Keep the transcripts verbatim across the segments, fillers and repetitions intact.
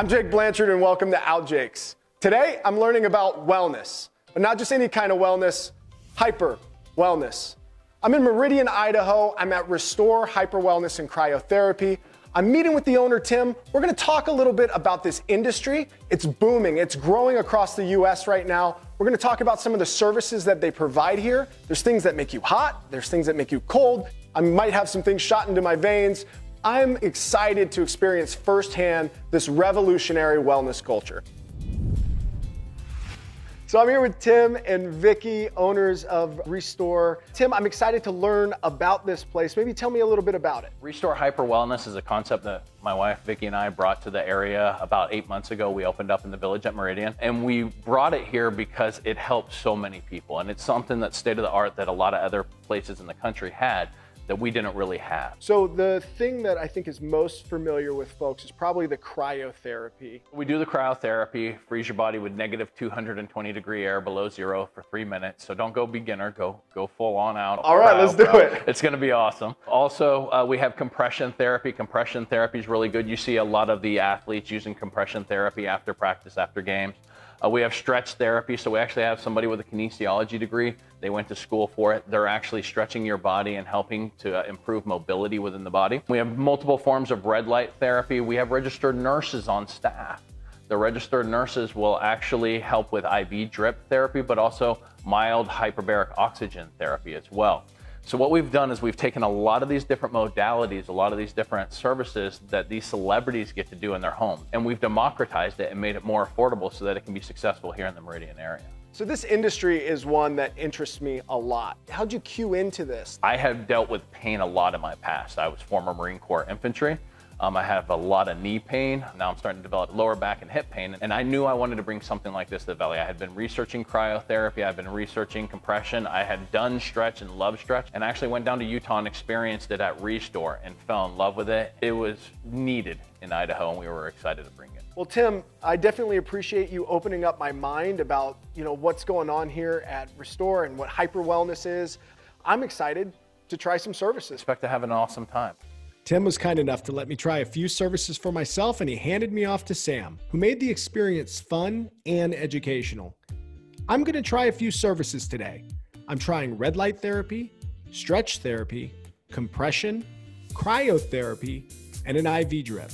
I'm Jake Blanchard and welcome to Out Jake's. Today I'm learning about wellness, but not just any kind of wellness, hyper wellness. I'm in Meridian, Idaho. I'm at Restore Hyper Wellness and Cryotherapy. I'm meeting with the owner, Tim. We're gonna talk a little bit about this industry. It's booming, it's growing across the U S right now. We're gonna talk about some of the services that they provide here. There's things that make you hot, there's things that make you cold. I might have some things shot into my veins. I'm excited to experience firsthand this revolutionary wellness culture. So I'm here with Tim and Vicki, owners of Restore. Tim, I'm excited to learn about this place. Maybe tell me a little bit about it. Restore Hyper Wellness is a concept that my wife, Vicki, and I brought to the area about eight months ago. We opened up in the village at Meridian, and we brought it here because it helps so many people. And it's something that's state of the art that a lot of other places in the country had that we didn't really have. So the thing that I think is most familiar with folks is probably the cryotherapy. We do the cryotherapy, freeze your body with negative two hundred twenty degree air below zero for three minutes. So don't go beginner, go go full on out. All right, cryo, let's do cryo. it. It's gonna be awesome. Also, uh, we have compression therapy. Compression therapy is really good. You see a lot of the athletes using compression therapy after practice, after games. Uh, we have stretch therapy, so we actually have somebody with a kinesiology degree. They went to school for it. They're actually stretching your body and helping to uh, improve mobility within the body. We have multiple forms of red light therapy. We have registered nurses on staff. The registered nurses will actually help with I V drip therapy, but also mild hyperbaric oxygen therapy as well. So what we've done is we've taken a lot of these different modalities, a lot of these different services that these celebrities get to do in their home, and we've democratized it and made it more affordable so that it can be successful here in the Meridian area. So this industry is one that interests me a lot. How'd you cue into this? I have dealt with pain a lot in my past. I was former Marine Corps infantry. Um, I have a lot of knee pain. Now I'm starting to develop lower back and hip pain. And I knew I wanted to bring something like this to the valley. I had been researching cryotherapy. I've been researching compression. I had done stretch and love stretch, and I actually went down to Utah and experienced it at Restore and fell in love with it. It was needed in Idaho, and we were excited to bring it. Well, Tim, I definitely appreciate you opening up my mind about, you know, what's going on here at Restore and what hyper wellness is. I'm excited to try some services. Expect to have an awesome time. Tim was kind enough to let me try a few services for myself, and he handed me off to Sam, who made the experience fun and educational. I'm going to try a few services today. I'm trying red light therapy, stretch therapy, compression, cryotherapy, and an I V drip.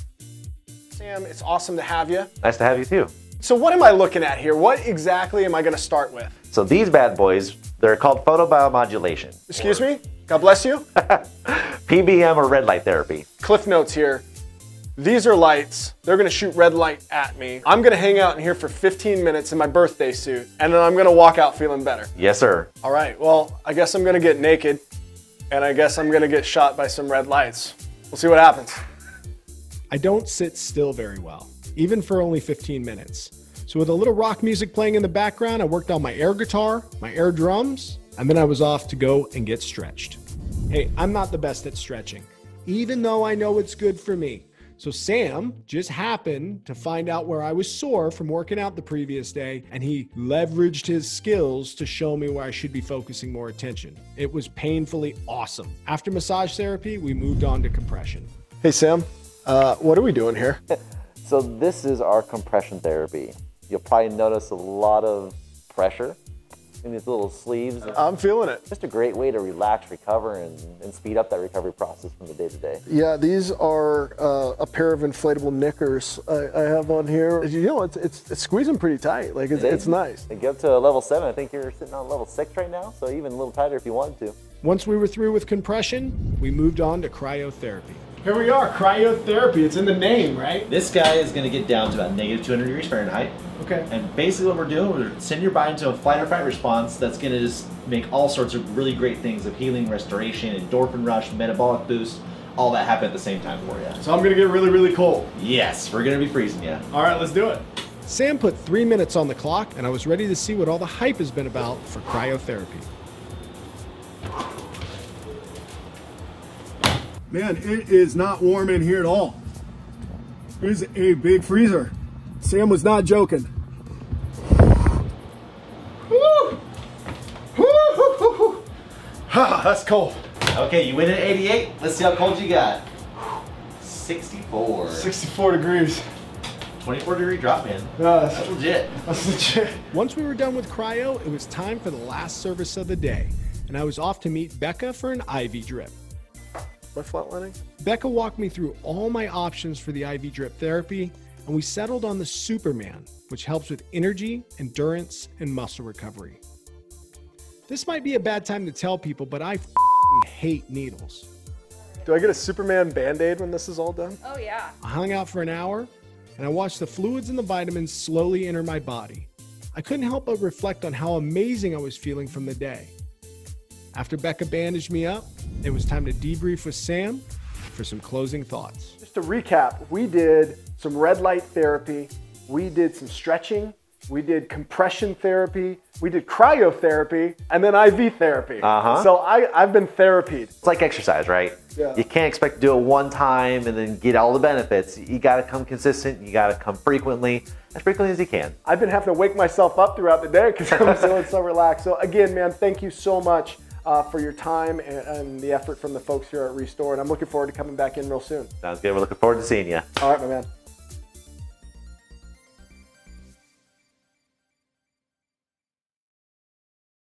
Sam, it's awesome to have you. Nice to have you too. So what am I looking at here? What exactly am I going to start with? So these bad boys, they're called photobiomodulation. Excuse me? God bless you. P B M or red light therapy. Cliff notes here. These are lights. They're gonna shoot red light at me. I'm gonna hang out in here for fifteen minutes in my birthday suit, and then I'm gonna walk out feeling better. Yes, sir. All right, well, I guess I'm gonna get naked, and I guess I'm gonna get shot by some red lights. We'll see what happens. I don't sit still very well, even for only fifteen minutes. So with a little rock music playing in the background, I worked on my air guitar, my air drums, and then I was off to go and get stretched. Hey, I'm not the best at stretching, even though I know it's good for me. So Sam just happened to find out where I was sore from working out the previous day, and he leveraged his skills to show me where I should be focusing more attention. It was painfully awesome. After massage therapy, we moved on to compression. Hey Sam, uh, what are we doing here? So this is our compression therapy. You'll probably notice a lot of pressure in these little sleeves. I'm feeling it. Just a great way to relax, recover, and, and speed up that recovery process from the day to day. Yeah, these are uh, a pair of inflatable knickers I, I have on here. You know, it's, it's, it's squeezing pretty tight. Like, it's, it it's nice. And get up to level seven. I think you're sitting on level six right now, so even a little tighter if you wanted to. Once we were through with compression, we moved on to cryotherapy. Here we are, cryotherapy. It's in the name, right? This guy is gonna get down to about negative two hundred degrees Fahrenheit. Okay. And basically what we're doing, we're sending your body into a fight or flight response that's gonna just make all sorts of really great things of healing, restoration, endorphin rush, metabolic boost, all that happen at the same time for you. So I'm gonna get really, really cold. Yes, we're gonna be freezing you. All right, let's do it. Sam put three minutes on the clock, and I was ready to see what all the hype has been about for cryotherapy. Man, it is not warm in here at all. It is a big freezer. Sam was not joking. Woo! Woo! Ha, that's cold. Okay, you went in at eighty-eight. Let's see how cold you got. sixty-four. sixty-four degrees. twenty-four degree drop in. No, that's, that's legit. That's legit. Once we were done with cryo, it was time for the last service of the day, and I was off to meet Becca for an I V drip. My flatlining? Becca walked me through all my options for the I V drip therapy, and we settled on the Superman, which helps with energy, endurance, and muscle recovery. This might be a bad time to tell people, but I f***ing hate needles. Do I get a Superman Band-Aid when this is all done? Oh yeah. I hung out for an hour, and I watched the fluids and the vitamins slowly enter my body. I couldn't help but reflect on how amazing I was feeling from the day. After Becca bandaged me up, it was time to debrief with Sam for some closing thoughts. Just to recap, we did some red light therapy, we did some stretching, we did compression therapy, we did cryotherapy, and then I V therapy. Uh-huh. So I, I've been therapied. It's like exercise, right? Yeah. You can't expect to do it one time and then get all the benefits. You gotta come consistent, you gotta come frequently, as frequently as you can. I've been having to wake myself up throughout the day because I'm feeling so relaxed. So again, man, thank you so much uh, for your time and, and the effort from the folks here at Restore, and I'm looking forward to coming back in real soon. Sounds good, we're looking forward to seeing you. All right, my man.